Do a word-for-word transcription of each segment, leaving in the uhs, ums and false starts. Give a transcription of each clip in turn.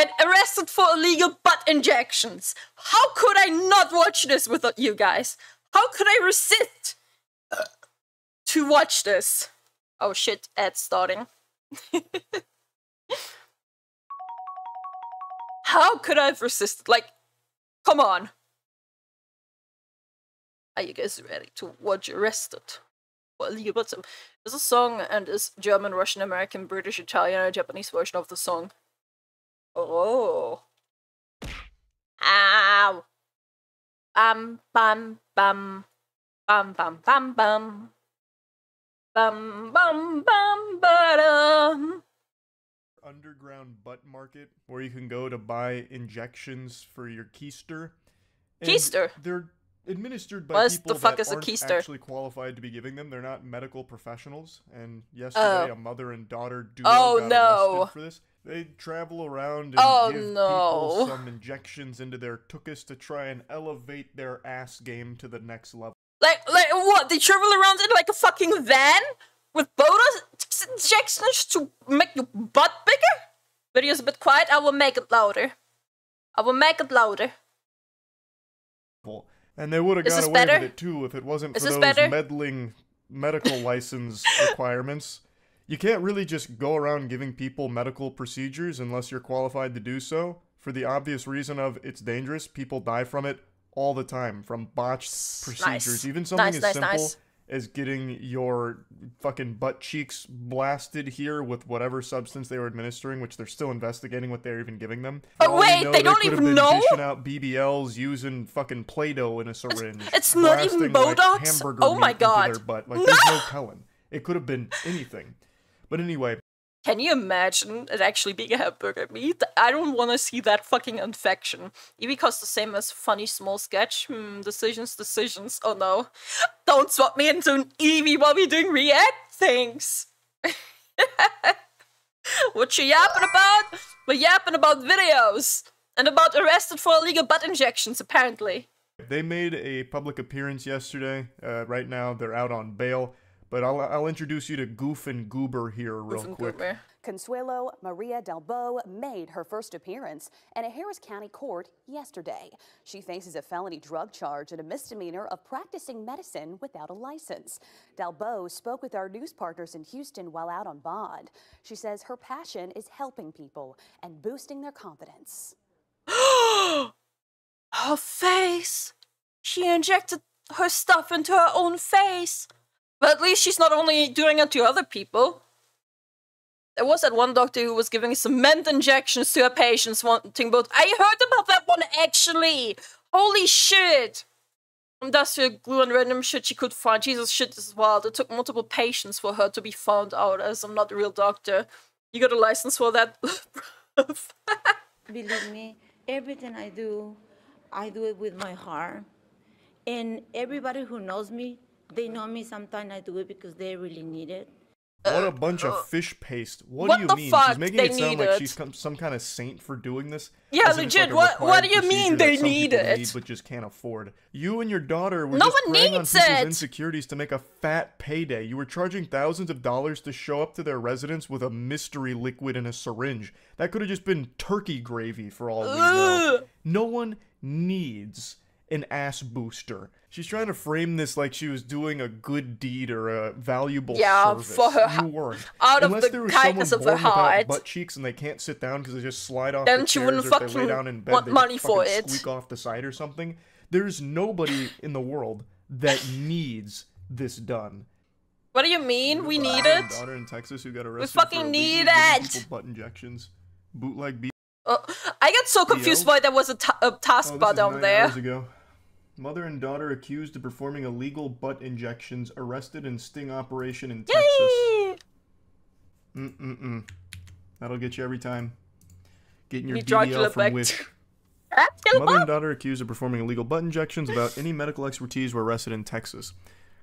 and arrested for illegal butt injections. How could I not watch this with you guys? How could I resist to watch this? Oh shit, ad's starting. How could I have resisted? Like, come on. Are you guys ready to watch Arrested? Well, you got some. There's a song and is German, Russian, American, British, Italian, and Japanese version of the song. Oh. Ow. Bam, bam, bam. Bam, bam, bam, bam. Bum, bum, bum, ba-dum. Underground butt market where you can go to buy injections for your keister. And keister? They're administered by what people the fuck that is aren't a keister? Actually qualified to be giving them. They're not medical professionals. And yesterday, oh. a mother and daughter duo oh, got no. arrested for this. They travel around and oh, give no. people some injections into their tuchus to try and elevate their ass game to the next level. Like, like what? They travel around in like a fucking van with Botox injections to make your butt bigger? Video's a bit quiet. I will make it louder. I will make it louder. And they would have got away better? with it too if it wasn't Is for those better? meddling medical license requirements. You can't really just go around giving people medical procedures unless you're qualified to do so, for the obvious reason of it's dangerous. People die from it all the time, from botched procedures. Nice. Even something nice, as nice, simple nice. as getting your fucking butt cheeks blasted here with whatever substance they were administering, which they're still investigating what they're even giving them. Oh wait, you know, they, they don't even know? They dishing out B B Ls using fucking Play-Doh in a syringe. It's, it's not even Botox? Like, oh my god. Their butt. Like, no! There's no telling. It could have been anything. But anyway. Can you imagine it actually being a hamburger meat? I don't want to see that fucking infection. Even because the same as funny small sketch. Hmm, decisions, decisions. Oh no. Don't swap me into an Eevee while we're doing react things. What you yapping about? We're yapping about videos. And about arrested for illegal butt injections, apparently. They made a public appearance yesterday. Uh, right now, they're out on bail. But I'll, I'll introduce you to Goof and Goober here real quick. Goober. Consuelo Maria Dalbo made her first appearance in a Harris County court yesterday. She faces a felony drug charge and a misdemeanor of practicing medicine without a license. Dalbo spoke with our news partners in Houston while out on bond. She says her passion is helping people and boosting their confidence. Her face! She injected her stuff into her own face! But at least she's not only doing it to other people. There was that one doctor who was giving cement injections to her patients wanting both. I heard about that one actually! Holy shit! Industrial glue and random shit she could find. Jesus shit, this is wild. It took multiple patients for her to be found out as I'm not a real doctor. You got a license for that? Believe me, everything I do, I do it with my heart. And everybody who knows me, they know me. Sometimes I do it because they really need it. What a bunch of fish paste. What, what do you mean? She's making it sound like she's some kind of saint for doing this. Yeah, legit. Like what What do you mean they need it? Need, but just can't afford. You and your daughter were no just one preying needs on people's it. insecurities to make a fat payday. You were charging thousands of dollars to show up to their residence with a mystery liquid in a syringe. That could have just been turkey gravy for all we know. No one needs an ass booster. She's trying to frame this like she was doing a good deed or a valuable yeah, service. Yeah, for her. You weren't. Out Unless of the kindness of her heart. Butt cheeks and they can't sit down because they just slide off. Then the she wouldn't fucking lay down in bed, want money for it. Squeak off the side or something. There's nobody in the world that needs this done. What do you mean? We need it. Daughter in Texas who got arrested. We fucking for need it. Butt injections, bootleg. Uh, I got so confused why there was a, a taskbar oh, down there. Hours ago. Mother and daughter accused of performing illegal butt injections, arrested in sting operation in Texas. Mm-mm-mm. That'll get you every time. Getting your you D D L from Wish. Mother and daughter accused of performing illegal butt injections without any medical expertise were arrested in Texas.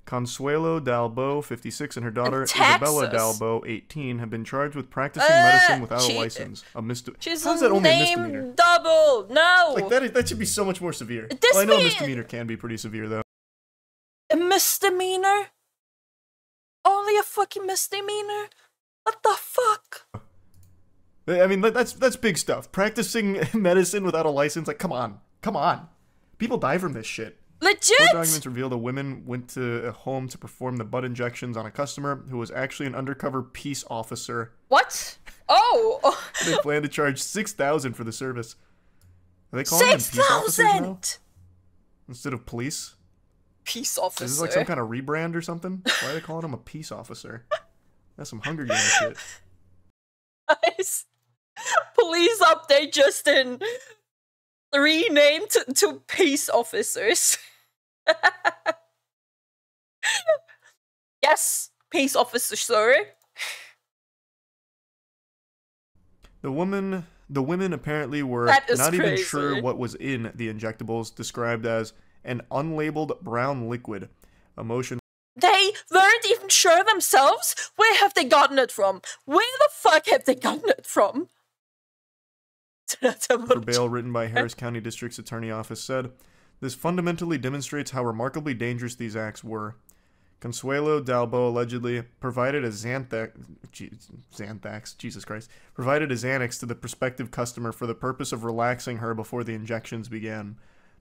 Consuelo Dalbo, fifty-six, and her daughter Isabella Dalbo, eighteen, have been charged with practicing uh, medicine without she, a license. A misdemeanor. She's How's that only a misdemeanor? Double. No. Like that, is, that should be so much more severe. Well, I know a misdemeanor can be pretty severe though. A misdemeanor? Only a fucking misdemeanor? What the fuck? I mean, that's that's big stuff. Practicing medicine without a license, like, come on, come on. People die from this shit. Legit! Court documents reveal the women went to a home to perform the butt injections on a customer who was actually an undercover peace officer. What? Oh! They plan to charge six thousand dollars for the service. Are they calling them peace officers now? Instead of police? Peace officer. Is this like some kind of rebrand or something? Why are they calling him a peace officer? That's some Hunger Games shit. Guys, please update Justin. Renamed to peace officers. Yes, peace officer, sir. The woman, the women apparently were not even sure what was in the injectables, described as an unlabeled brown liquid. Emotion. They weren't even sure themselves? Where have they gotten it from? Where the fuck have they gotten it from? For bail written by Harris County District's Attorney Office said, this fundamentally demonstrates how remarkably dangerous these acts were. Consuelo Dalbo allegedly provided a Xanthax, Xanthax, Jesus Christ, provided a Xanax to the prospective customer for the purpose of relaxing her before the injections began.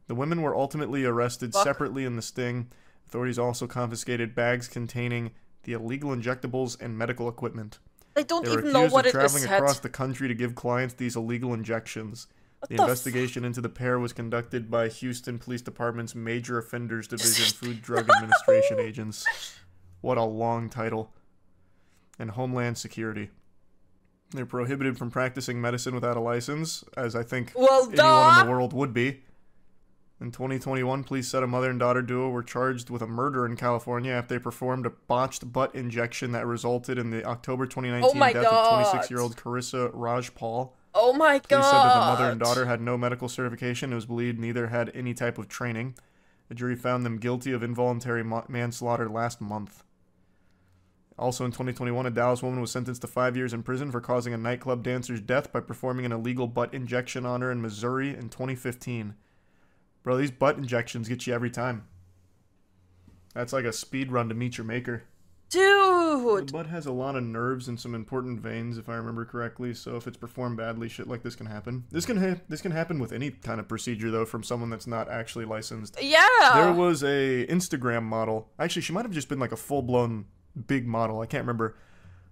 The women were ultimately arrested Fuck. separately in the sting. Authorities also confiscated bags containing the illegal injectables and medical equipment. They don't they even know what it is. They were accused of traveling across the country to give clients these illegal injections. What the the investigation into the pair was conducted by Houston Police Department's Major Offenders Division Food Drug Administration agents. What a long title. And Homeland Security. They're prohibited from practicing medicine without a license, as I think well, anyone duh. in the world would be. In twenty twenty-one, police said a mother and daughter duo were charged with a murder in California after they performed a botched butt injection that resulted in the October twenty nineteen oh death God. of twenty-six-year-old Carissa Rajpal. Oh my police God! Police said that the mother and daughter had no medical certification. It was believed neither had any type of training. The jury found them guilty of involuntary manslaughter last month. Also in twenty twenty-one, a Dallas woman was sentenced to five years in prison for causing a nightclub dancer's death by performing an illegal butt injection on her in Missouri in twenty fifteen. Bro, these butt injections get you every time. That's like a speed run to meet your maker. Dude! The butt has a lot of nerves and some important veins, if I remember correctly, so if it's performed badly, shit like this can happen. This can, ha this can happen with any kind of procedure, though, from someone that's not actually licensed. Yeah! There was a Instagram model. Actually, she might have just been like a full-blown big model. I can't remember.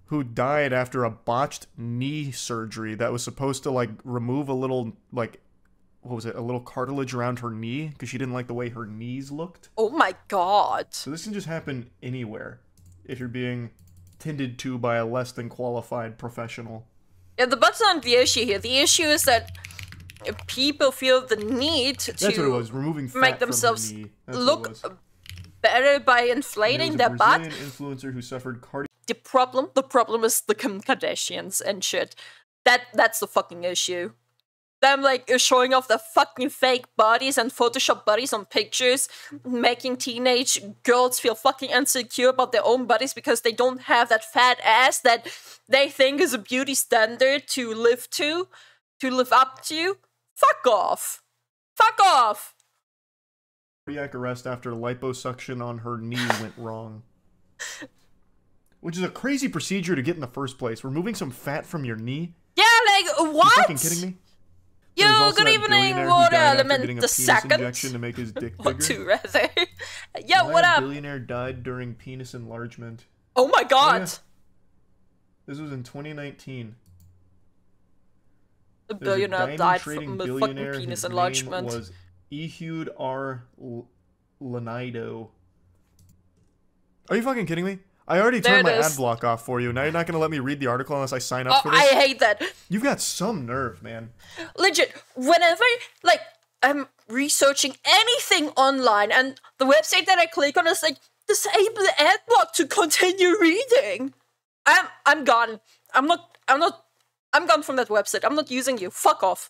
Who died after a botched knee surgery that was supposed to, like, remove a little, like... what was it, a little cartilage around her knee because she didn't like the way her knees looked. Oh my God. So this can just happen anywhere if you're being tended to by a less than qualified professional. Yeah, the butt's not the issue here. The issue is that people feel the need to That's what it was, removing fat make themselves from the knee. Look better by inflating their butt. There's a Brazilian influencer who suffered cardi- The problem, the problem is the Kim Kardashians and shit. That, that's the fucking issue. Them, like, showing off their fucking fake bodies and Photoshop bodies on pictures, making teenage girls feel fucking insecure about their own bodies because they don't have that fat ass that they think is a beauty standard to live to, to live up to. Fuck off. Fuck off. Cardiac arrest after liposuction on her knee went wrong. Which is a crazy procedure to get in the first place. Removing some fat from your knee? Yeah, like, what? Are you fucking kidding me? Yo, good evening, water element the second. Injection to make his dick or two, rather. Yo, what up? A billionaire died during penis enlargement. Oh my God. Oh, yeah. This was in twenty nineteen. The billionaire died from the fucking penis enlargement. His name was Ehud R. Linaido. Are you fucking kidding me? I already turned my ad block off for you. Now you're not going to let me read the article unless I sign up oh, for this? I hate that. You've got some nerve, man. Legit, whenever, like, I'm researching anything online and the website that I click on is like, disable the ad block to continue reading. I'm, I'm gone. I'm not, I'm not, I'm gone from that website. I'm not using you. Fuck off.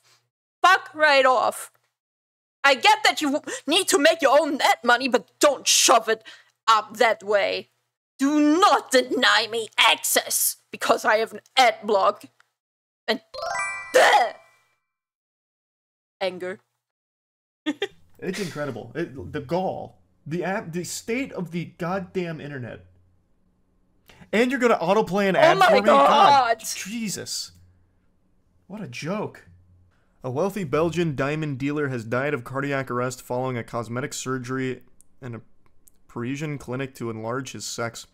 Fuck right off. I get that you need to make your own ad money, but don't shove it up that way. Do not deny me access because I have an ad block and anger. It's incredible. It, the gall, the app, the state of the goddamn internet. And you're gonna autoplay an ad oh my for me? God. God, Jesus. What a joke. A wealthy Belgian diamond dealer has died of cardiac arrest following a cosmetic surgery in a Parisian clinic to enlarge his sex.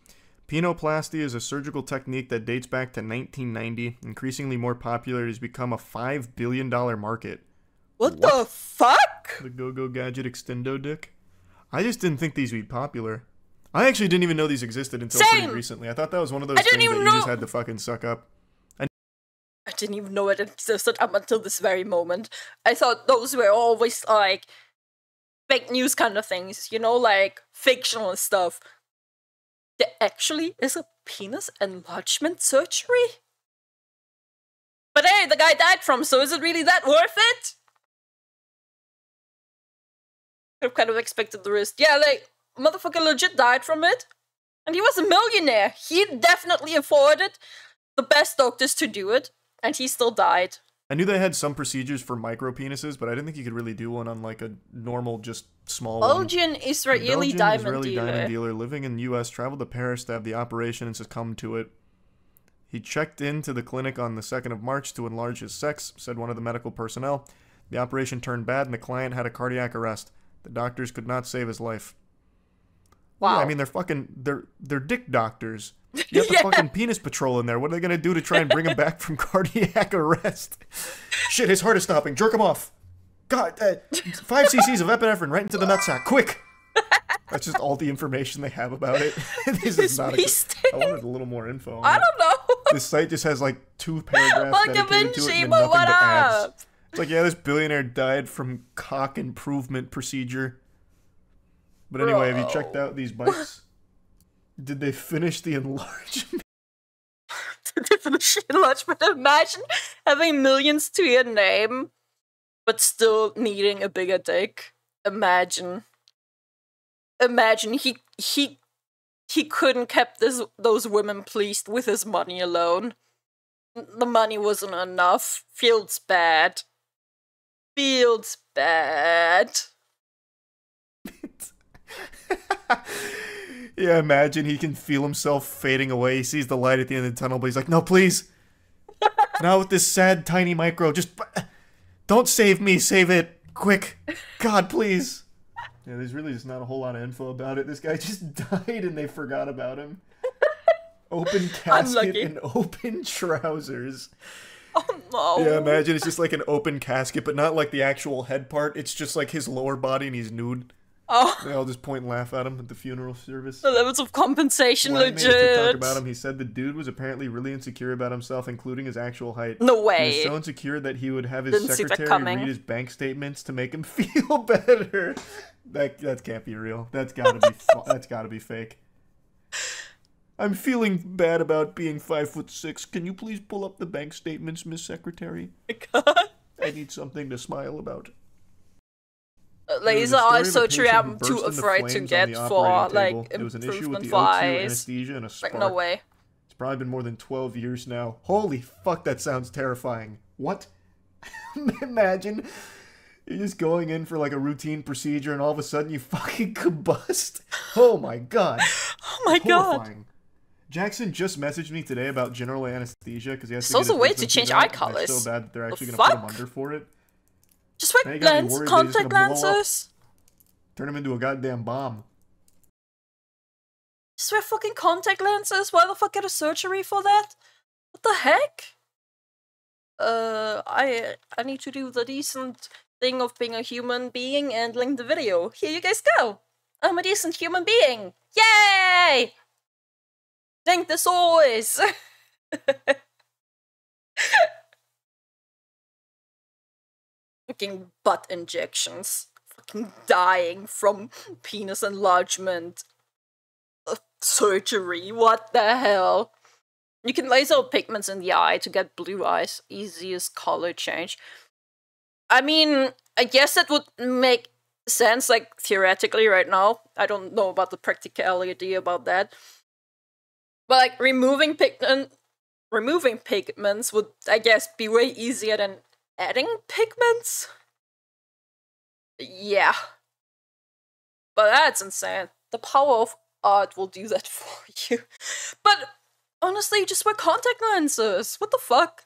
Penoplasty is a surgical technique that dates back to nineteen ninety. Increasingly more popular, it has become a five billion dollar market. What, what the fuck? The Go-Go Gadget Extendo dick. I just didn't think these would be popular. I actually didn't even know these existed until Same. pretty recently. I thought that was one of those things that you know. just had to fucking suck up. I, I didn't even know it existed up until this very moment. I thought those were always like fake news kind of things, you know, like fictional stuff. There actually is a penis enlargement surgery? But hey, the guy died from, so is it really that worth it? I've kind of expected the risk. Yeah, like, motherfucker legit died from it. And he was a millionaire. He definitely afforded the best doctors to do it. And he still died. I knew they had some procedures for micro-penises, but I didn't think you could really do one on, like, a normal, just small Belgian one. Israeli Belgian diamond Israeli dealer. diamond dealer living in the U S traveled to Paris to have the operation and succumbed to it. He checked into the clinic on the second of March to enlarge his sex, said one of the medical personnel. The operation turned bad, and the client had a cardiac arrest. The doctors could not save his life. Wow. Yeah, I mean, they're fucking, they're, they're dick doctors. You have the yeah. fucking penis patrol in there. What are they going to do to try and bring him back from cardiac arrest? Shit, his heart is stopping. Jerk him off. God, uh, five cc's of epinephrine right into the nutsack. Quick. That's just all the information they have about it. this is not a good, I wanted a little more info. On I don't know. This site just has like two paragraphs like dedicated to it and nothing but ads. It's like, yeah, this billionaire died from cock improvement procedure. But anyway, Bro. have you checked out these bikes? Did they finish the enlargement? Did they finish the enlargement? Imagine having millions to your name, but still needing a bigger dick. Imagine. Imagine he he he couldn't kept this those women pleased with his money alone. The money wasn't enough. Feels bad. Feels bad. Yeah, imagine he can feel himself fading away. He sees the light at the end of the tunnel, but he's like, no, please. Not with this sad, tiny micro. Just don't save me. Save it. Quick. God, please. Yeah, there's really just not a whole lot of info about it. This guy just died and they forgot about him. Open casket and open trousers. Oh no. Yeah, imagine it's just like an open casket, but not like the actual head part. It's just like his lower body and he's nude. Oh. They all just point and laugh at him at the funeral service. The levels of compensation when legit. I made a TikTok about him, he said the dude was apparently really insecure about himself, including his actual height. No way. He was so insecure that he would have his Didn't secretary read his bank statements to make him feel better. That that can't be real. That's gotta be that's gotta be fake. I'm feeling bad about being five foot six. Can you please pull up the bank statements, Miss Secretary? God. I need something to smile about. Uh, Laser eye surgery I'm too afraid to get for, like, improvement for eyes. It was an issue with the O two anesthesia and a spark. Like, no way. It's probably been more than twelve years now. Holy fuck, that sounds terrifying. What? Imagine you're just going in for, like, a routine procedure and all of a sudden you fucking combust. Oh my god. Oh my Horrifying. god. Jackson just messaged me today about general anesthesia because he has to. There's also a way to change eye colors. It's so bad that they're actually the going to put him under for it. Just wear lens, contact lenses. Turn him into a goddamn bomb. Just wear fucking contact lenses. Why the fuck get a surgery for that? What the heck? Uh, I I need to do the decent thing of being a human being and link the video. Here you guys go. I'm a decent human being. Yay! Thank the source. Fucking butt injections. Fucking dying from penis enlargement. Uh, surgery. What the hell? You can laser pigments in the eye to get blue eyes. Easiest color change. I mean, I guess that would make sense, like, theoretically right now. I don't know about the practicality about that. But like removing pigment, removing pigments would, I guess, be way easier than adding pigments. Yeah, but that's insane. The power of art will do that for you. But honestly, just wear contact lenses. What the fuck?